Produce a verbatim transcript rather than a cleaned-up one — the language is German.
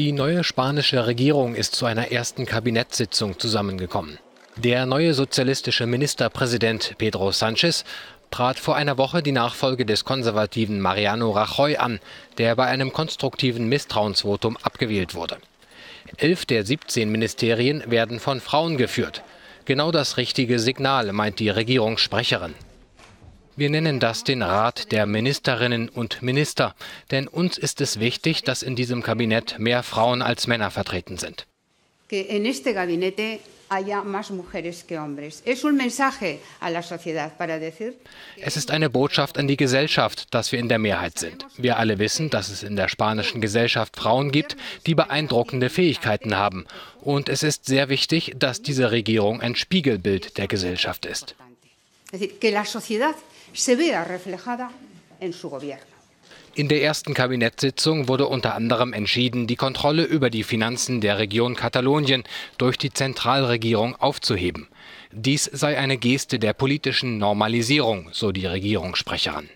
Die neue spanische Regierung ist zu einer ersten Kabinettssitzung zusammengekommen. Der neue sozialistische Ministerpräsident Pedro Sánchez trat vor einer Woche die Nachfolge des konservativen Mariano Rajoy an, der bei einem konstruktiven Misstrauensvotum abgewählt wurde. Elf der siebzehn Ministerien werden von Frauen geführt. Genau das richtige Signal, meint die Regierungssprecherin. Wir nennen das den Rat der Ministerinnen und Minister, denn uns ist es wichtig, dass in diesem Kabinett mehr Frauen als Männer vertreten sind. Es ist eine Botschaft an die Gesellschaft, dass wir in der Mehrheit sind. Wir alle wissen, dass es in der spanischen Gesellschaft Frauen gibt, die beeindruckende Fähigkeiten haben. Und es ist sehr wichtig, dass diese Regierung ein Spiegelbild der Gesellschaft ist. In der ersten Kabinettssitzung wurde unter anderem entschieden, die Kontrolle über die Finanzen der Region Katalonien durch die Zentralregierung aufzuheben. Dies sei eine Geste der politischen Normalisierung, so die Regierungssprecherin.